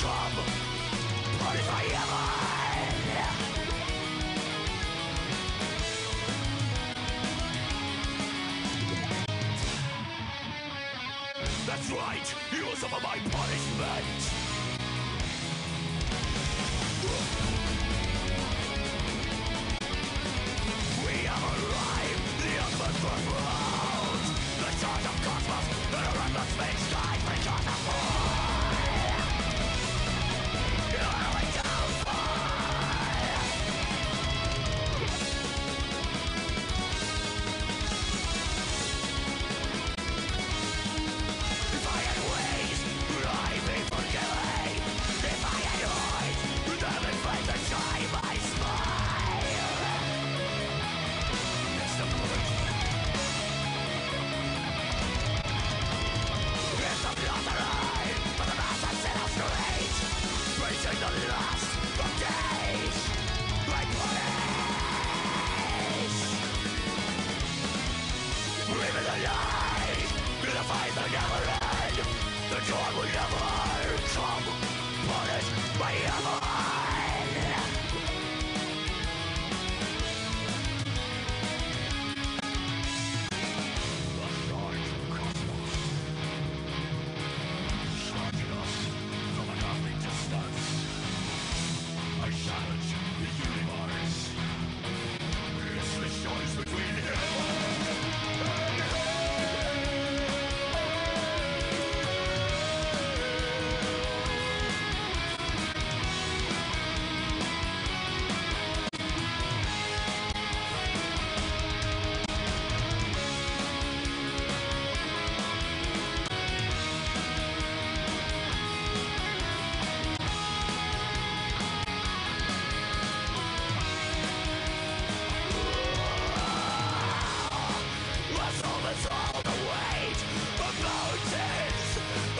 become part of my heaven. That's right, you will suffer my punishment.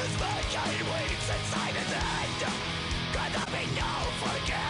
It's making weeks inside his end. Could there be no forgiveness?